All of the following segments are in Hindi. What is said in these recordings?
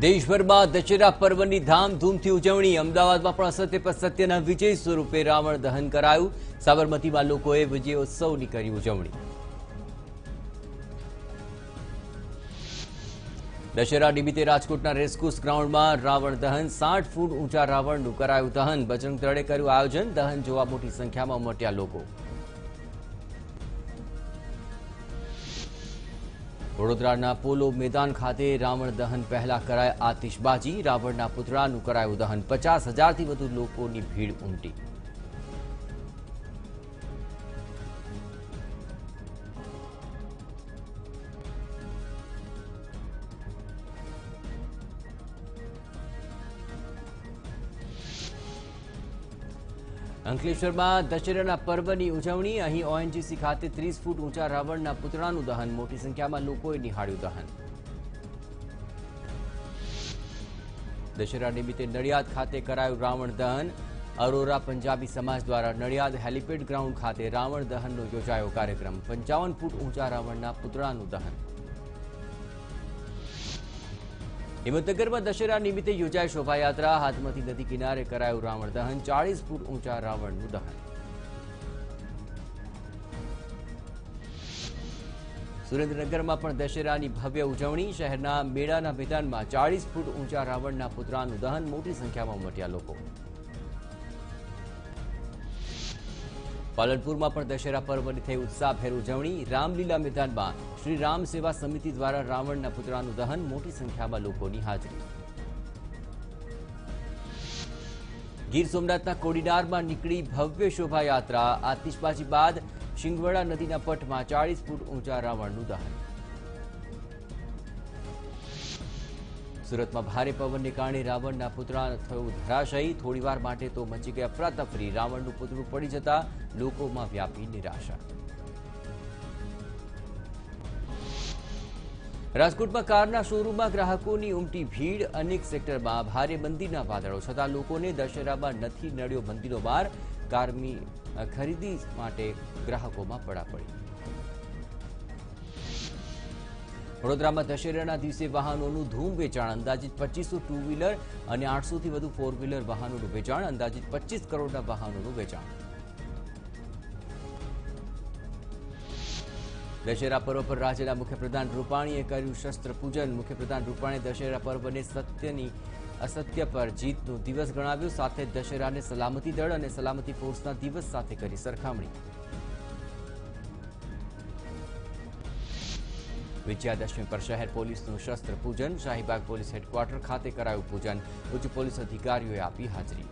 देशभर में दशेरा पर्व की धामधूम से उजवणी। अमदावाद में सत्य पर सत्य विजय स्वरूपे रावण दहन करायु। साबरमती में लोगोए विजयोत्सव की करी उजवणी। दशेरा निमित्ते राजकोटना रेसकोर्स ग्राउंड में रावण दहन। 60 फूट ऊंचा रावण करायु दहन। बजरंग दळे कर्यु आयोजन। दहन जोवा मोटी संख्या में उमट्या लोग। वडोदराना पोलो मैदान खाते रावण दहन पहला कराय आतिशबाजी। रावणना पुतळानु करायु दहन। 50,000 थी वधु लोकोनी भीड़ उमटी। अंकलेश्वर में दशेरा पर्व की उजवणी। अहीं ओएनजीसी खाते 30 फूट ऊंचा रावण पुतळानु दहन। मोटी संख्या में लोगोए निहाळ्यु दहन। दशेरा निमित्ते नड़ियाद खाते करायु रावण दहन। अरोरा पंजाबी समाज द्वारा नड़ियाद हेलिपेड ग्राउंड खाते रावण दहननो योजायो कार्यक्रम। 55 फूट ऊंचा रावण पुतळानु दहन। हिम्मतनगर में दशेरा निमित्ते योजाई शोभायात्रा। हाथमती नदी किनारे करायु रावण दहन। 40 फूट ऊंचा रावण दहन। सुरेन्द्रनगर में दशेरा की भव्य उजवणी। शहरना मेड़ाना मैदान में 40 फूट ऊंचा रावण पुतळानु दहन। मोटी संख्या में उमट्या लोग। पालनपुर में दशेरा पर्व की थी उत्साहभेर उजवणी। रामलीला मैदान में श्री राम सेवा समिति द्वारा रावण पुतळानु दहन। मोटी संख्या में लोगों की हाजरी। गीर सोमनाथ कोडीनार में निकली भव्य शोभायात्रा। आतिशबाजी बाद शिंगवड़ा नदी पट में 40 फूट ऊंचा रावण दहन। सूरत में भारे पवन ने कारण रावण पुतळा थयो धराशायी। थोड़ीवार माटे तो मची गई अफरातफरी। रावण पुतळू पड़ी जता लोगों में व्यापी निराशा। राजकोट में कारना शोरूम में ग्राहकों की उमटी भीड़। अनेक सेक्टर में भारे बंदी वादळो छतां लोकोने दशेरा में नथी नड्यो बंदी नो बार। कारनी खरीदी माटे ग्राहकों में पड़ापड़ी। वडोदरा में दशेरा दिवसे वाहनों धूम वेचाण। अंदाजित 2500 टू व्हीलर और 800 थी वधु फोर व्हीलर वाहनों वेचाण। अंदाजित 25 करोड़ वाहनों वेचाण। दशेरा पर्व पर राज्यना मुख्यप्रधान रूपाणीए कर्यु शस्त्र पूजन। मुख्यप्रधान रूपाणीए दशेरा पर्व ने सत्यनी असत्य पर जीतनो दिवस गणाव्यो। साथे दशेरा ने सलामती दल और सलामती फोर्सना दिवस साथे करी सरखामणी। विजयादशमी पर शहर पोलीसनु शस्त्र पूजन। शाहीबाग पोलीस हेडक्वार्टर खाते करायु पूजन। उच्च पोलीस अधिकारीओए आपी हाजरी।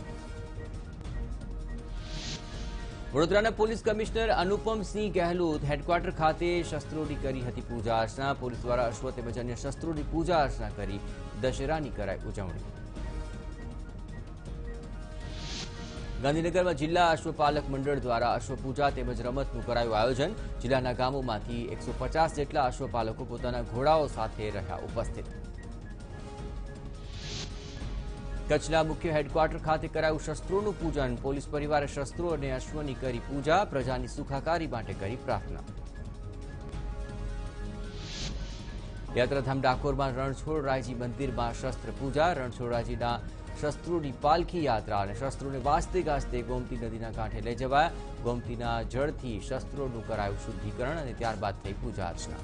वडोदराना police commissioner Anupam Singh Gahlot headquarter खाते शस्त्रों की करी हती पूजा अर्चना। पोलीस द्वारा अश्व तेमज अन्य शस्त्रों की पूजा अर्चना करी दशेरानी कराई उजवणी। गांधीनगर में जिला अश्वपालक मंडल द्वारा अश्वपूजा तेमज रमतनु करायु आयोजन। जिला गामों में 150 जेटला अश्वपालको पोताना घोड़ाओं साथे रह्या उपस्थित। कच्छना मुख्य हेडक्वार्टर खाते करायु शस्त्रोनु पूजन। पोलीस परिवारे शस्त्रों ने अश्वनी करी पूजा। प्रजानी सुखाकारी माटे करी प्रार्थना। यात्राधाम डाकोर में रणछोड़रायजी मंदिर में शस्त्र पूजा। रणछोड़रायजी शस्त्रों की पालखी यात्रा और शस्त्रों ने वाजते गाजते गोमती नदी कांठे लई जवाया। गोमती जल थी शस्त्रों करायु शुद्धिकरण। त्यारबाद थई पूजा अर्चना।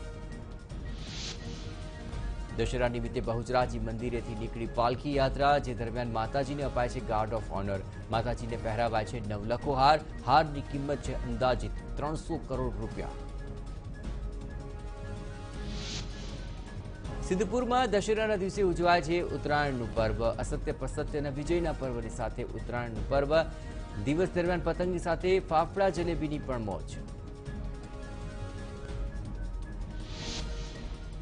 दशेरा निमित्ते बहुचराजी मंदिरे थी निकली पालखी यात्रा। जे दरमियान माताजी ने अपाय छे गार्ड ऑफ ऑनर। माताजी ने पहरावाय छे नवलखो हार। हार की किंमत छे अंदाजित 300 करोड़ रूपिया। सिद्धपुर में दशेरा दिवसे उजवाये उत्तरायण पर्व। असत्य पर सत्य विजय पर्व की साथ उत्तरायण पर्व दिवस दरमियान पतंग साथ फाफड़ा जलेबी की मौज।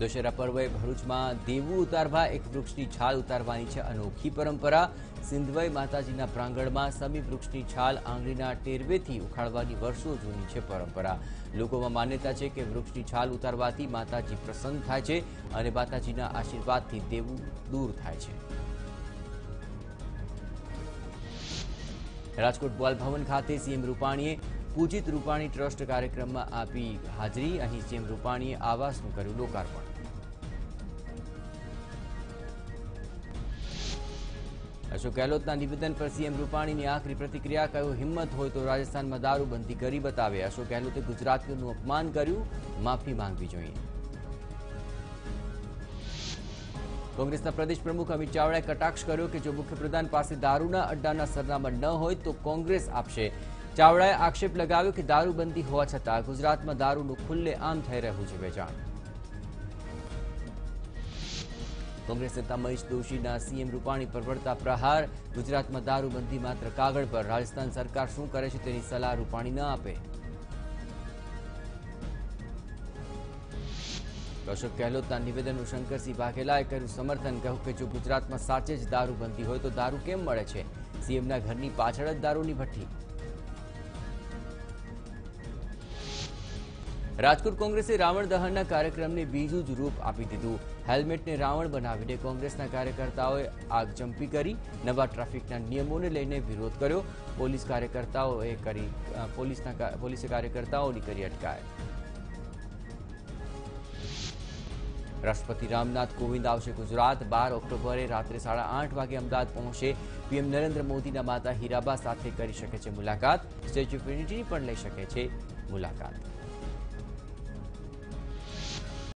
दशेरा पर्वे भरूच में देवू उतारवा एक वृक्ष की छाल उतारवानी छे अनोखी परंपरा। सिंधवाई माताजी प्रांगण में समी वृक्ष की छाल आंगळीना टेरवेथी उखाड़वानी वर्षो जूनी छे परंपरा। लोगों में मान्यता है कि वृक्ष की छाल उतारवाथी माताजी प्रसन्न थाय छे अने माताजीना आशीर्वादथी देवू दूर थाय छे। राजकोट बाल भवन खाते सीएम रूपाणीए पूजित रूपाणी ट्रस्ट कार्यक्रम में आपी हाजरी। अहीं सीएम रूपाणीए आवासनु कर्यु लोकार्पण। अशोक गहलोतना निवेदन पर सीएम रूपाणी की आखिरी प्रतिक्रिया, कहू हिम्मत हो तो राजस्थान में दारूबंदी करी बतावे। अशोक गहलोते गुजरातीओनु अपमान कर्यु, माफी मांगवी जोईए। कांग्रेस प्रदेश प्रमुख अमित चावड़ाए कटाक्ष कर्यो कि जो मुख्यप्रधान पास दारूना अड्डाना सरनामा न होय तो कांग्रेस आपशे। चावड़ाए आक्षेप लगाव्यो कि दारूबंदी होवा छतां गुजरात में दारूनु खुलेआम थई रह्युं छे वेचाण। कांग्रेस नेता मनीष दोशीना सीएम रूपाणी पर वळता प्रहार, गुजरात में दारूबंदी मात्र कागळ पर, राजस्थान सरकार शुं करे छे तेनी सलाह रूपाणी न आपे। अशोक गहलोतना निवेदन शंकर सिंह वाघेलाए कर्यु समर्थन, कहू कि जो गुजरात में साचे ज दारूबंदी हो तो दारू केम मळे छे, सीएमना घरनी पाछळ ज दारूनी भट्ठी। राजकोट कांग्रेसे रावण दहनना कार्यक्रमने बीजुं ज रूप आपी दीधुं, हेलमेटने रावण बनावीने कांग्रेसना कार्यकर्ताओए आगजंपी करी, नवा ट्राफिकना नियमोने लईने विरोध कर्यो, पोलीसे कार्यकर्ताओनी करी अटकायत। राष्ट्रपति रामनाथ कोविंद आवशे गुजरात, 12 ऑक्टोबरे रात्रे 8:30 वागे अमदावाद पहुंचे। पीएम नरेन्द्र मोदी माता हीराबा साथे करी शके छे मुलाकात, स्टेच्यू ऑफ यूनिटी पर लई शके छे मुलाकात।